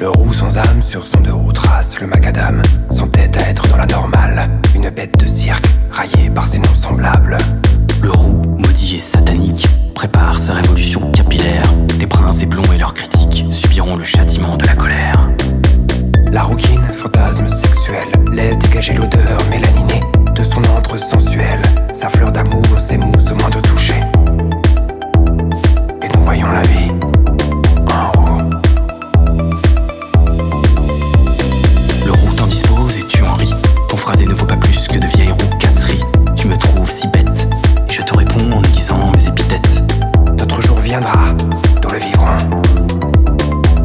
Le roux sans âme sur son deux roues trace le macadam, sans tête à être dans la normale. Une bête de cirque, raillée par ses noms semblables. Le roux, maudit et satanique, prépare sa révolution capillaire. Les princes et blonds et leurs critiques subiront le châtiment de la colère. La rouquine, fantasme sexuel, laisse dégager l'odeur mélaninée de son antre sensuel. Sa fleur d'amour s'émousse au moindre toucher. Et nous voyons la vie en roux. Le roux t'indispose et tu en ris. Ton phrasé ne vaut pas plus que de vieilles roucasseries. Tu me trouves si bête, et je te réponds en aiguisant mes épithètes. D'autres jours viendra, dont le vivron.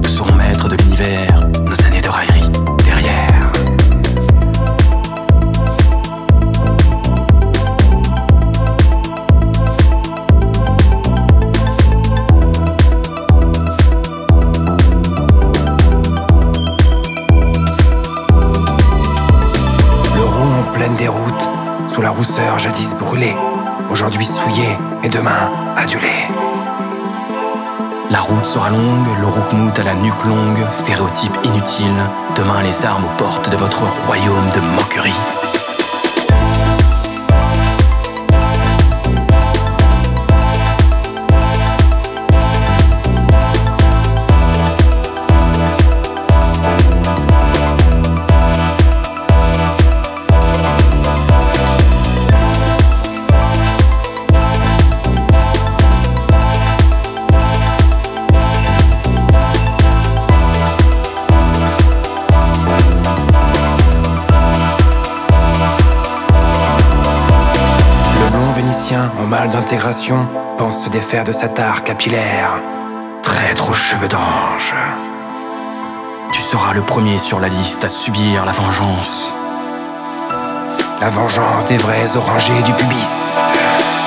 Nous serons maîtres de l'univers, nos années de raillerie derrière. Des routes, sous la rousseur jadis brûlée, aujourd'hui souillée et demain adulée. La route sera longue, le roukmout à la nuque longue, stéréotype inutile, demain les armes aux portes de votre royaume de moquerie. En mal d'intégration, pense se défaire de sa tare capillaire. Traître aux cheveux d'ange. Tu seras le premier sur la liste à subir la vengeance. La vengeance des vrais orangés du pubis.